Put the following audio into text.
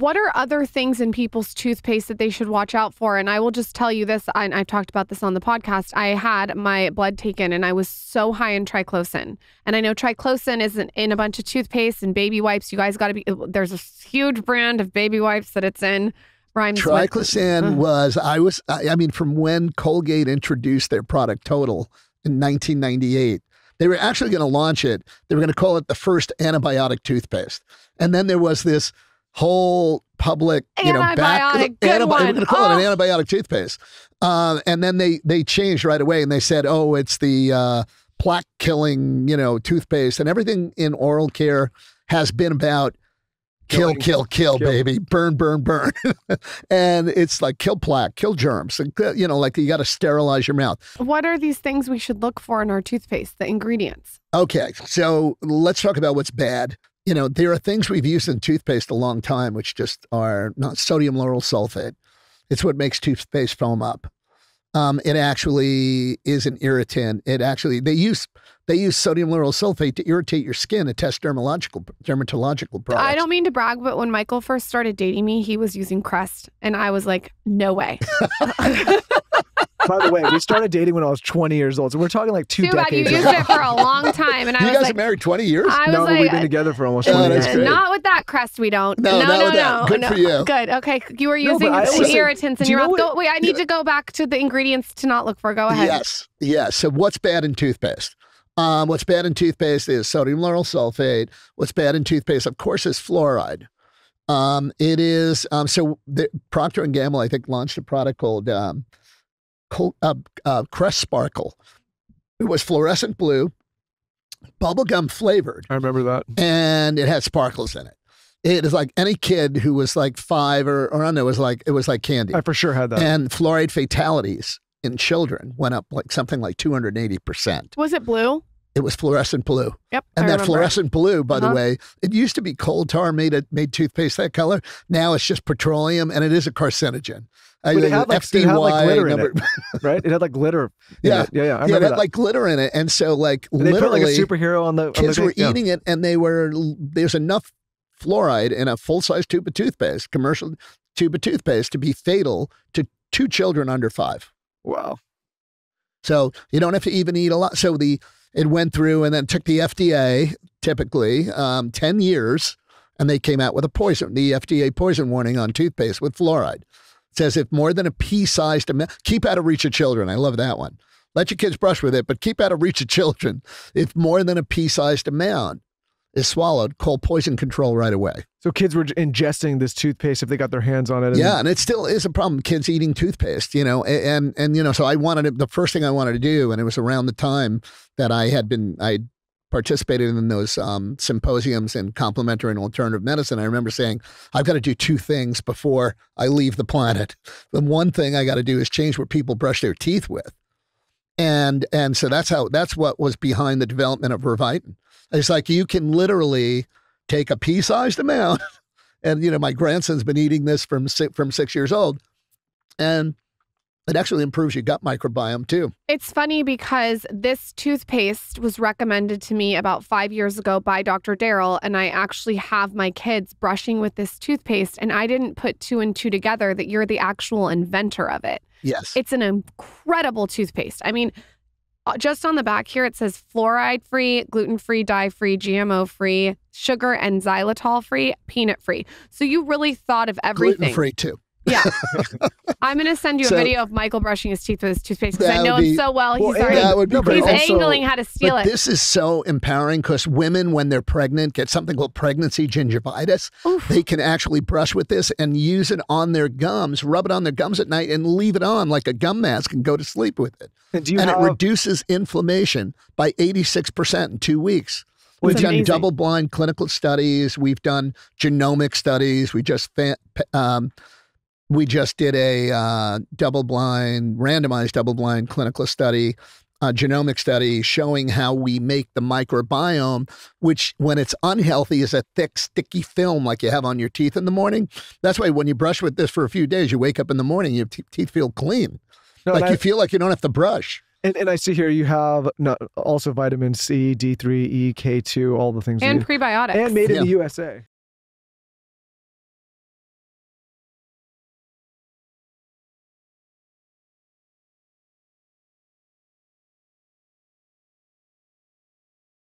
What are other things in people's toothpaste that they should watch out for? And I will just tell you this, and I've talked about this on the podcast. I had my blood taken and I was so high in triclosan. And I know triclosan isn't in a bunch of toothpaste and baby wipes. You guys got to be, there's a huge brand of baby wipes that it's in. Triclosan was, I mean, from when Colgate introduced their product Total in 1998, they were actually going to launch it. They were going to call it the first antibiotic toothpaste. And then there was this whole public, you know, we're going to call it an antibiotic toothpaste. And then they changed right away and they said, oh, it's the plaque killing, you know, toothpaste, and everything in oral care has been about kill, baby, burn. And it's like kill plaque, kill germs, and, you know, like you got to sterilize your mouth. What are these things we should look for in our toothpaste, the ingredients? Okay, so let's talk about what's bad. You know, there are things we've used in toothpaste a long time, which just are not. Sodium lauryl sulfate. It's what makes toothpaste foam up. It actually is an irritant. It actually, they use sodium lauryl sulfate to irritate your skin and test dermatological products. I don't mean to brag, but when Michael first started dating me, he was using Crest, and I was like, no way. By the way, we started dating when I was 20 years old, so we're talking like two decades ago. You used it for a long time, and I was like, "You guys are married 20 years?" No, like, we've been together for almost 20 years. Great. Not with that Crest, we don't. No, not with that. Good for you. Good. Okay, you were using irritants in your mouth. Wait, I need to go back to the ingredients to not look for. Go ahead. Yes. So what's bad in toothpaste? What's bad in toothpaste is sodium lauryl sulfate. What's bad in toothpaste, of course, is fluoride. It is so. Procter and Gamble, I think, launched a product called Crest Sparkle. It was fluorescent blue, bubblegum flavored. I remember that. And it had sparkles in it. It is like any kid who was like five or I don't know, it was like candy. I for sure had that. And fluoride fatalities in children went up like something like 280%. Was it blue? It was fluorescent blue. Yep. And that fluorescent blue, by the way, it used to be coal tar made toothpaste that color. Now it's just petroleum, and it is a carcinogen. It had like glitter in it, right? It had like glitter. Yeah. It had like glitter in it, and so like literally, they put like a superhero on the kids were eating it, and they were there's enough fluoride in a full size tube of toothpaste, commercial tube of toothpaste, to be fatal to 2 children under 5. Wow. So you don't have to even eat a lot. So it went through and then took the FDA, typically 10 years, and they came out with the FDA poison warning on toothpaste with fluoride. It says if more than a pea-sized amount, keep out of reach of children. I love that one. Let your kids brush with it, but keep out of reach of children. If more than a pea-sized amount is swallowed, call poison control right away. So kids were ingesting this toothpaste if they got their hands on it. Yeah, and it still is a problem, kids eating toothpaste, you know, and you know, so I wanted to, the first thing I wanted to do, and it was around the time that I participated in those symposiums in complementary and alternative medicine. I remember saying, I've got to do 2 things before I leave the planet. The one thing I got to do is change what people brush their teeth with. And so that's what was behind the development of Revitin. It's like you can literally take a pea-sized amount, and you know, my grandson's been eating this from 6 years old, and it actually improves your gut microbiome too. It's funny because this toothpaste was recommended to me about 5 years ago by Dr. Daryl, and I actually have my kids brushing with this toothpaste, and I didn't put 2 and 2 together that you're the actual inventor of it. Yes. It's an incredible toothpaste. I mean, just on the back here, it says fluoride-free, gluten-free, dye-free, GMO-free, sugar and xylitol-free, peanut-free. So you really thought of everything. Gluten-free too. Yeah. I'm going to send you a video of Michael brushing his teeth with his toothpaste because I know him so well. He's angling how to steal it. This is so empowering because women, when they're pregnant, get something called pregnancy gingivitis. Oof. They can actually brush with this and use it on their gums, rub it on their gums at night, and leave it on like a gum mask and go to sleep with it. And it reduces inflammation by 86% in 2 weeks. We've done double-blind clinical studies. We've done genomic studies. We just did a randomized double-blind clinical study, genomic study, showing how we make the microbiome, which when it's unhealthy is a thick, sticky film like you have on your teeth in the morning. That's why when you brush with this for a few days, you wake up in the morning, your teeth feel clean. No, like you feel like you don't have to brush. And I see here you have also vitamin C, D3, E, K2, all the things. And prebiotics. And made in the USA.